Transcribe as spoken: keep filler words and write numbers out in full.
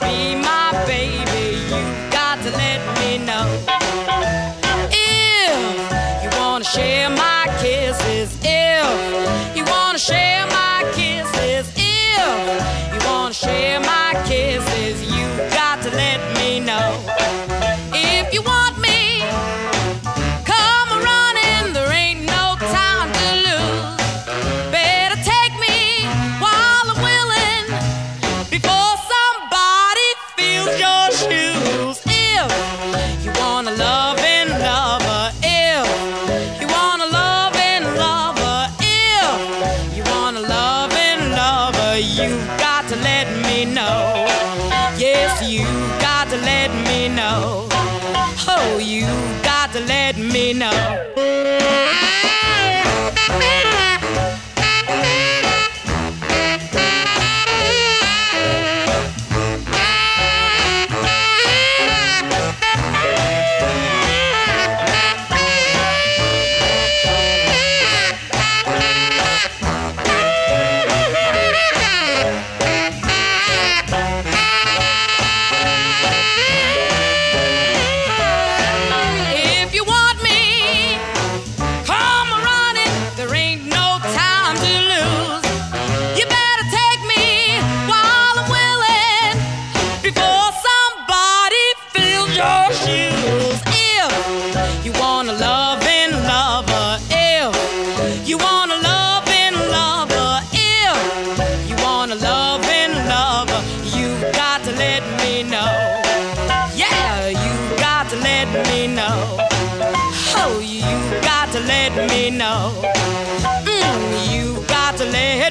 be my baby, you've got to let me know. If you wanna share my kisses, if you wanna share my kisses, if you wanna share my kisses, you've got to let me know. If you want me, come running, there ain't no time to lose. Better take me while I'm willing before somebody feels your shoes. If you want a loving lover, if you want a loving lover, if you want a loving lover, you've got to let me know. Yes, you've got to let me know. Oh, you got to let me know. Oh, you got to let me know. Mm, you got to let